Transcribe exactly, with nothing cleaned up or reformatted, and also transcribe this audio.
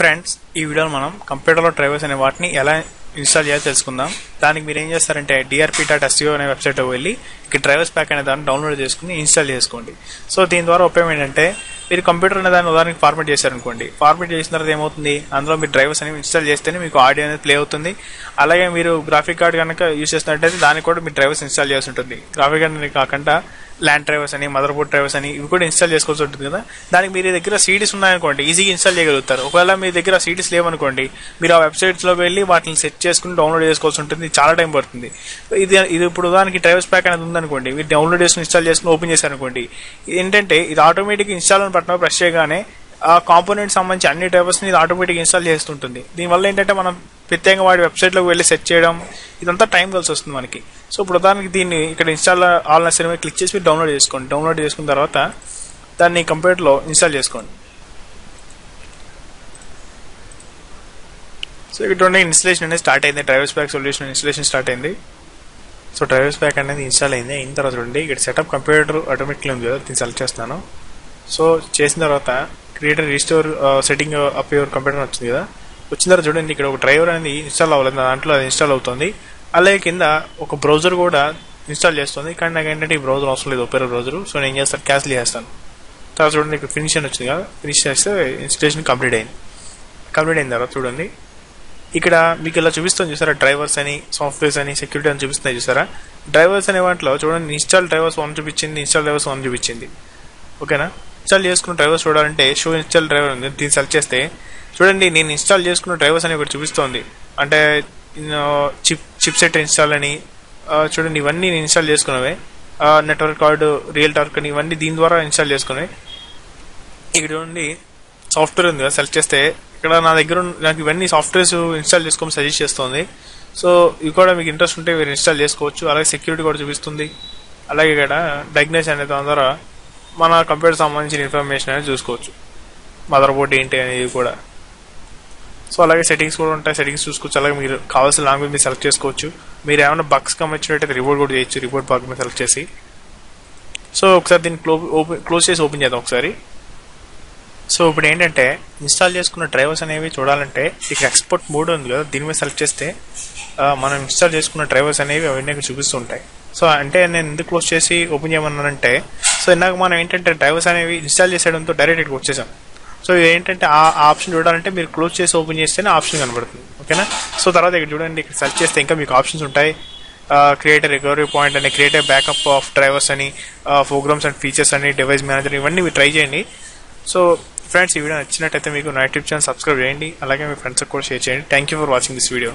Friends ఈ వీడియోలో మనం కంప్యూటర్లో డ్రైవర్స్ అనే వాటిని ఎలా ఇన్స్టాల్ చేయాలో తెలుసుకుందాం. దానికి మీరు ఏం చేస్తారంటే D R P dot S E O అనే వెబ్సైట్ వెళ్ళి ఇక్కడ డ్రైవర్స్ ప్యాక్ అనే దాన్ని డౌన్లోడ్ చేసుకుని ఇన్స్టాల్ చేసుకోండి. సో దీని ద్వారా ఉపయోగం ఏంటంటే మీరు కంప్యూటర్ అనే దాన్ని ఉదాహరణకి ఫార్మేట్ చేశారనుకోండి, ఫార్మేట్ చేసిన తర్వాత ఏమవుతుంది, అందులో మీరు డ్రైవర్స్ అనేవి ఇన్స్టాల్ చేస్తేనే మీకు ఆడియో అనేది ప్లే అవుతుంది. అలాగే మీరు గ్రాఫిక్ కార్డ్ కనుక యూజ్ చేసినట్టయితే దానికి కూడా మీరు డ్రైవర్స్ ఇన్స్టాల్ చేసి ఉంటుంది. గ్రాఫిక్ కార్డ్ అనేది కాకుండా ల్యాండ్ డ్రైవర్స్ అని, మదర్ బోర్డ్ డ్రైవర్స్ అని ఇవి కూడా ఇన్స్టాల్ చేసుకోవాల్సి ఉంటుంది కదా. దానికి మీ దగ్గర సీడీస్ ఉన్నాయనుకోండి ఈజీగా ఇన్స్టాల్ చేయగలుగుతారు. ఒకవేళ మీ దగ్గర సీడీస్ లేవనుకోండి మీరు ఆ వెబ్సైట్స్లో వెళ్ళి వాటిని సెట్ చేసుకుని డౌన్లోడ్ చేసుకోవాల్సి ఉంటుంది, చాలా టైం పడుతుంది. ఇది ఇది ఇప్పుడు దానికి డ్రైవర్స్ ప్యాక్ అనేది ఉందనుకోండి, మీరు డౌన్లోడ్ చేసుకుని ఇన్స్టాల్ చేసుకుని ఓపెన్ చేశారనుకోండి, ఏంటంటే ఇది ఆటోమేటిక్ ఇన్స్టాల్ అని పట్టిన ప్రెస్ చేయగానే ఆ కాంపోనెంట్ సంబంధించి అన్ని డ్రైవర్స్ని ఇది ఆటోమేటిక్ ఇన్స్టాల్ చేస్తుంటుంది. దీనివల్ల ఏంటంటే మనం ప్రత్యేకంగా వాడి వెబ్సైట్లోకి వెళ్ళి సెట్ చేయడం ఇదంతా టైం కలిసి వస్తుంది మనకి. సో ఇప్పుడు దానికి దీన్ని ఇక్కడ ఇన్స్టాల్ ఆల్ అనే మీద క్లిక్ చేసి మీరు డౌన్లోడ్ చేసుకోండి. డౌన్లోడ్ చేసుకున్న తర్వాత దాన్ని కంప్యూటర్లో ఇన్స్టాల్ చేసుకోండి. సో ఇక్కడ ఇన్స్టాలేషన్ అనేది స్టార్ట్ అయింది, drivers pack solution installation start అయింది. సో డ్రైవర్స్ ప్యాక్ అనేది ఇన్స్టాల్ అయింది. అయిన తర్వాత చూడండి ఇక్కడ సెటప్ కంప్యూటర్ ఆటోమేటిక్లీ ఉంది కదా, దీన్ని సెలెక్ట్ చేస్తాను. సో చేసిన తర్వాత create restore setting up your computer వచ్చింది కదా, వచ్చిన తర్వాత చూడండి ఇక్కడ ఒక డ్రైవర్ అనేది ఇన్స్టాల్ అవ్వలేదు, దాంట్లో అది ఇన్స్టాల్ అవుతుంది. అలాగే కింద ఒక బ్రౌజర్ కూడా ఇన్స్టాల్ చేస్తుంది, కానీ నాకు ఏంటంటే ఈ బ్రౌజర్ అవసరం లేదు, ఒకే బ్రౌజర్. సో నేను చేస్తాను క్యాన్సిల్ చేస్తాను. తర్వాత చూడండి ఇక్కడ ఫినిష్ అని వచ్చింది కదా, ఫినిష్ చేస్తే ఇన్స్టాలేషన్ కంప్లీట్ అయింది. కంప్లీట్ అయిన తర్వాత చూడండి ఇక్కడ మీకు ఇలా చూపిస్తాను చూసారా, డ్రైవర్స్ అని, సాఫ్ట్వేర్స్ అని, సెక్యూరిటీ అని చూపిస్తున్నాయి చూసారా. డ్రైవర్స్ అనే వాటిలో చూడండి ఇన్స్టాల్ డ్రైవర్స్ వన్ చూపించింది, ఇన్స్టాల్ డ్రైవర్స్ వన్ చూపించింది. ఓకేనా, ఇన్స్టాల్ చేసుకున్న డ్రైవర్స్ చూడాలంటే షో ఇన్స్టాల్ డ్రైవర్ ఉంది, దీన్ని సెలెక్ట్ చేస్తే చూడండి నేను ఇన్స్టాల్ చేసుకున్న డ్రైవర్స్ అని ఒకటి చూపిస్తోంది, అంటే చిప్ చిప్ సెట్ ఇన్స్టాల్ అని చూడండి, ఇవన్నీ నేను ఇన్స్టాల్ చేసుకున్నవే, నెట్వర్క్ కార్డు, రియల్ టార్క్ అని ఇవన్నీ దీని ద్వారా ఇన్స్టాల్ చేసుకున్నాయి. ఇక్కడ ఉండి సాఫ్ట్వేర్ ఉంది కదా, సెలెక్ట్ చేస్తే ఇక్కడ నా దగ్గర నాకు ఇవన్నీ సాఫ్ట్వేర్స్ ఇన్స్టాల్ చేసుకోమని సజెస్ట్ చేస్తుంది. సో ఇవి కూడా మీకు ఇంట్రెస్ట్ ఉంటే మీరు ఇన్స్టాల్ చేసుకోవచ్చు. అలాగే సెక్యూరిటీ కూడా చూపిస్తుంది. అలాగే ఇక్కడ డయాగ్నోస్ అనే దాని ద్వారా మన కంప్యూటర్ సంబంధించిన ఇన్ఫర్మేషన్ అనేది చూసుకోవచ్చు, మదర్ బోర్డ్ ఏంటి అనేది కూడా. సో అలాగే సెట్టింగ్స్ కూడా ఉంటాయి, సెట్టింగ్స్ చూసుకోవచ్చు. అలాగే మీరు కావాల్సిన లాంగ్వేజ్ మీరు సెలెక్ట్ చేసుకోవచ్చు. మీరు ఏమైనా బగ్స్ కమ్మిచ్చినట్టయితే రిపోర్ట్ కూడా చేయొచ్చు, రిపోర్ట్ బగ్ మీద సెలెక్ట్ చేసి. సో ఒకసారి దీన్ని క్లో ఓపెన్ క్లోజ్ చేసి ఓపెన్ చేద్దాం ఒకసారి. సో ఇప్పుడు ఏంటంటే ఇన్స్టాల్ చేసుకున్న డ్రైవర్స్ అనేవి చూడాలంటే ఇక్కడ ఎక్స్పోర్ట్ మోడ్ ఉంది కదా, దీని మీద సెలెక్ట్ చేస్తే మనం ఇన్స్టాల్ చేసుకున్న డ్రైవర్స్ అనేవి అవన్నీ ఇక్కడ చూపిస్తుంటాయి. సో అంటే నేను ఎందుకు క్లోజ్ చేసి ఓపెన్ చేయమన్నానంటే, సో ఇందాక మనం ఏంటంటే డ్రైవర్స్ అనేవి ఇన్స్టాల్ చేసేయడంతో డైరెక్ట్ ఇక్కడికి వచ్చేసాం. సో ఏంటంటే ఆ ఆప్షన్ చూడాలంటే మీరు క్లోజ్ చేసి ఓపెన్ చేస్తేనే ఆప్షన్ కనబడుతుంది. ఓకేనా, సో తర్వాత ఇక్కడ చూడండి ఇక్కడ సెర్చ్ చేస్తే ఇంకా మీకు ఆప్షన్స్ ఉంటాయి. క్రియేట్ రికవరీ పాయింట్ అని, క్రియేట్ బ్యాకప్ ఆఫ్ డ్రైవర్స్ అని, ప్రోగ్రామ్స్ అండ్ ఫీచర్స్ అని, డివైస్ మేనేజర్, ఇవన్నీ మీరు ట్రై చేయండి. సో ఫ్రెండ్స్ ఈ వీడియో నచ్చినట్టయితే మీకు నా యూట్యూబ్ ఛానల్ సబ్స్క్రైబ్ చేయండి, అలాగే మీ ఫ్రెండ్స్కి కూడా షేర్ చేయండి. Thank you for watching this video.